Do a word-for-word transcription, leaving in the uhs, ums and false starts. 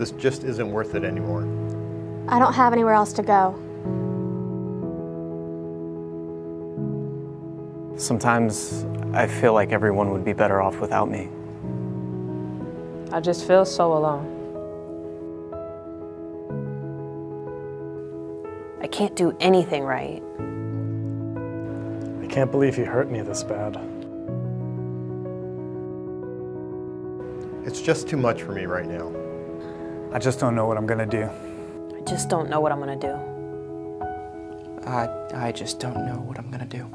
This just isn't worth it anymore. I don't have anywhere else to go. Sometimes I feel like everyone would be better off without me. I just feel so alone. I can't do anything right. I can't believe you hurt me this bad. It's just too much for me right now. I just don't know what I'm gonna do. I just don't know what I'm gonna do. I, I just don't know what I'm gonna do.